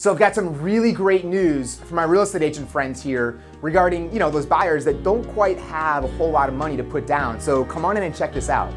So I've got some really great news for my real estate agent friends here regarding, those buyers that don't quite have a whole lot of money to put down. So come on in and check this out.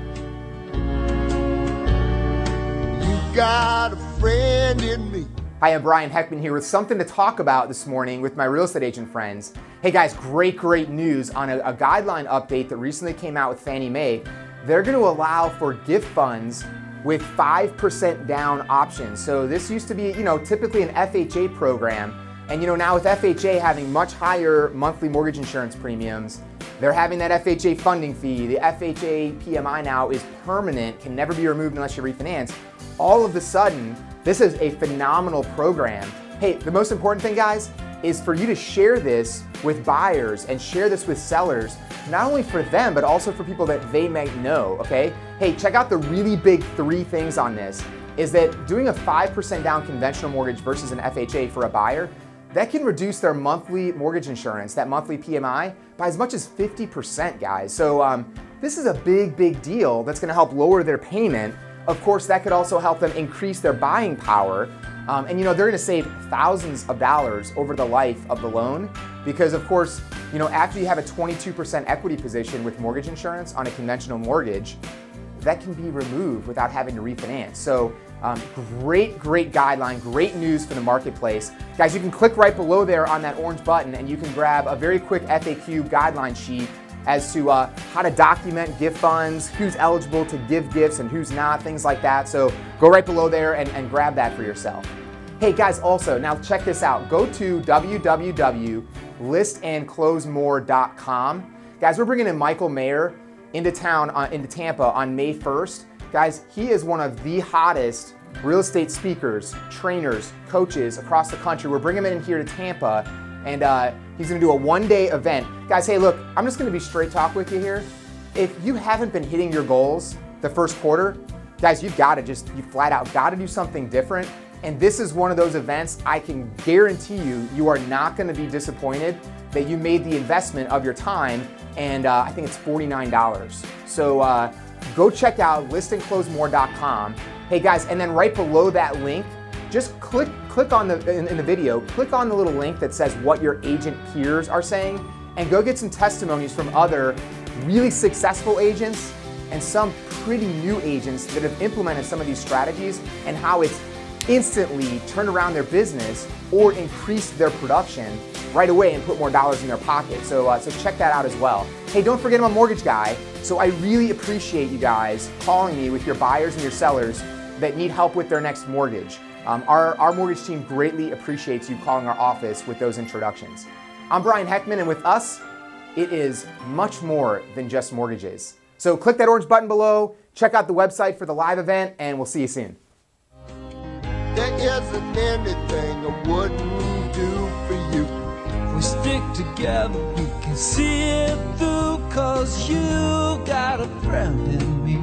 You got a friend in me. Hi, I'm Brian Heckman here with something to talk about this morning with my real estate agent friends. Hey guys, great news on a guideline update that recently came out with Fannie Mae. They're going to allow for gift funds with 5% down options. So this used to be, typically an FHA program. And now with FHA having much higher monthly mortgage insurance premiums, they're having that FHA funding fee. The FHA PMI now is permanent, can never be removed unless you refinance. All of a sudden, this is a phenomenal program. Hey, the most important thing, guys, is for you to share this with buyers and share this with sellers, not only for them, but also for people that they might know, okay? Hey, check out the really big three things on this, is that doing a 5% down conventional mortgage versus an FHA for a buyer, that can reduce their monthly mortgage insurance, that monthly PMI, by as much as 50%, guys. So this is a big deal that's gonna help lower their payment. Of course, that could also help them increase their buying power. And they're gonna save thousands of dollars over the life of the loan because, of course, after you have a 22% equity position with mortgage insurance on a conventional mortgage, that can be removed without having to refinance. So great guideline, great news for the marketplace. Guys, you can click right below there on that orange button and you can grab a very quick FAQ guideline sheet as to how to document gift funds, who's eligible to give gifts and who's not, things like that. So go right below there and grab that for yourself. Hey guys, also, now check this out. Go to www.listandclosemore.com. Guys, we're bringing in Michael Mayer into town, into Tampa on May 1st. Guys, he is one of the hottest real estate speakers, trainers, coaches across the country. We're bringing him in here to Tampa and he's gonna do a one-day event. Guys, hey, look, I'm just gonna be straight talk with you here. If you haven't been hitting your goals the first quarter, guys, you flat out gotta do something different. And this is one of those events I can guarantee you, you are not gonna be disappointed that you made the investment of your time, and I think it's $49. So go check out listandclosemore.com. Hey guys, and then right below that link, just click on in the video, click on the little link that says what your agent peers are saying, and go get some testimonies from other really successful agents and some pretty new agents that have implemented some of these strategies and how it's instantly turned around their business or increased their production right away and put more dollars in their pocket. So, so check that out as well. Hey, don't forget I'm a mortgage guy, so I really appreciate you guys calling me with your buyers and your sellers that need help with their next mortgage. Our mortgage team greatly appreciates you calling our office with those introductions. I'm Brian Heckman, and with us, it is much more than just mortgages. So click that orange button below, check out the website for the live event, and we'll see you soon. There isn't anything I wouldn't do for you. If we stick together, we can see it through, 'cause you got a friend in me.